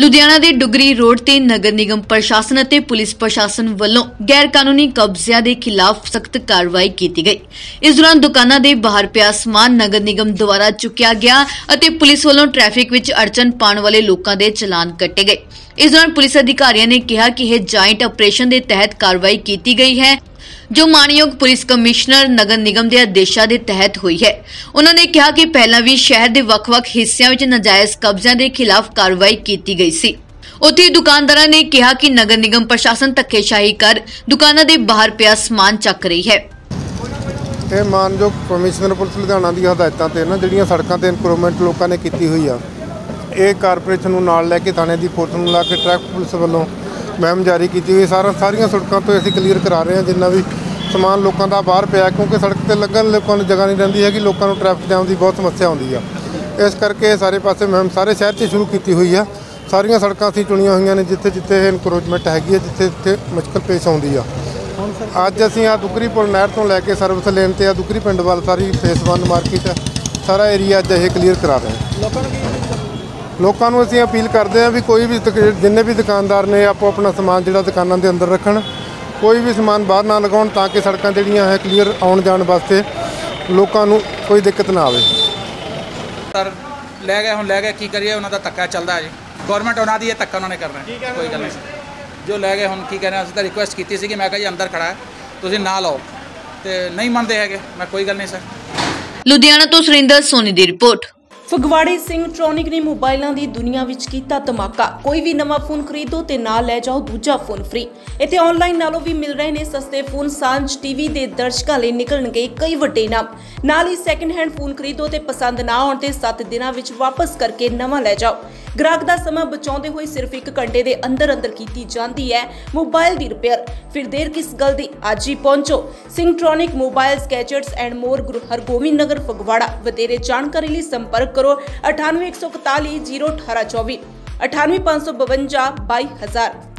लुधियाना के डुगरी रोड ते नगर निगम प्रशासन ते पुलिस प्रशासन वालों गैर कानूनी कब्जिया के खिलाफ सख्त कार्रवाई की गई। इस दौरान दुकाना के बाहर पिया समान नगर निगम द्वारा चुकया गया अते पुलिस वालों ट्रैफिक विच अड़चन पाने वाले लोगों के चलान कटे गए। इस दौरान पुलिस अधिकारियों ने कहा कि यह जॉइंट ऑपरेशन के तहत कार्रवाई की गई है जो मानयोग पुलिस कमिश्नर नगर निगम के आदेशों के तहत हुई है। उन्होंने कहा कि पहला भी शहर के वख-वख हिस्सों में नाजायज कब्जों के खिलाफ कार्रवाई की गई सी। उत्थे दुकानदारों ने कहा कि नगर निगम प्रशासन धक्केशाही कर दुकानों के बाहर पिया समान चक रही है। ये मानयोग कमिश्नर पुलिस लुधियाना दी हदायतां ते ना जिहड़ियां सड़कां ते इंप्रूवमेंट लोकां ने कीती होई आ, ये कारपोरेशन नूं नाल लै के थाणे दी फोर्स नूं ला के ट्रैफिक पुलिस वालों मुहिम जारी की हुई। सारिया सड़कों तो असीं क्लीयर करा रहे हैं जिन्ना भी समान लोगों का बाहर पिया, क्योंकि सड़क पर लगन लोगों को जगह नहीं रहिंदी है कि लोगों को ट्रैफिक जाम की बहुत समस्या आती है। इस करके सारे पासे मुहिम सारे शहर से शुरू की हुई है। सारिया सड़क असीं चुनिया हुई ने जिथे जिथे इनक्रोचमेंट हैगी है, जिथे जिथे मुश्किल पेश आती है। अज असीं आ डुगरी पुल नहर तो लैके सर्विस लेन ते आ डुगरी पिंड वाल सारी फेस वन मार्केट है सारा एरिया अज यह क्लीयर करा रहे हैं। लोगों को असं अपील करते हैं भी कोई भी जिन्हें भी दुकानदार ने आपो अपना समान जो दुकाना के अंदर रख, कोई भी समान बाहर ना लगा, ताकि सड़क जड़िया है क्लीयर आने जाने वास्ते लोगों को कोई दिक्कत ना आए। सर लै गए की करिए, उन्होंने धक्का चलता है जी, गौरमेंट उन्होंने धक्का उन्होंने करना है, कोई गल नहीं जो लै गए हम की कहना। असं तो रिक्वेस्ट की सी कि मैं कहा जी अंदर खड़ा है तुम ना लाओ, तो नहीं मानते है, मैं कोई गल नहीं सर। लुधियाना तो सुरेंद्र सोनी की रिपोर्ट। फगवाड़े सिंगट्रॉनिक ने मोबाइलों की दुनिया विच कीता धमाका। कोई भी नवा फोन खरीदो ते ना लै जाओ दूजा फोन फ्री। इत्थे ऑनलाइन नालों भी मिल रहे हैं सस्ते फोन। सांझ टीवी के दर्शकों लई निकलणगे कई वड्डे नाम। नाल ही सैकेंड हैंड फोन खरीदो ते पसंद ना आउण ते 7 दिनां विच वापस करके नवा लै जाओ। ग्राहक का समा बचाते हुए सिर्फ 1 घंटे के अंदर अंदर की जाती है मोबाइल की रिपेयर। फिर देर किस गल की, आज ही पहुंचो Singtronic mobiles gadgets and more, Guru Hargobind नगर फगवाड़ा। वधेरे जानकारी लिए संपर्क करो 9814 01824 985522 2000।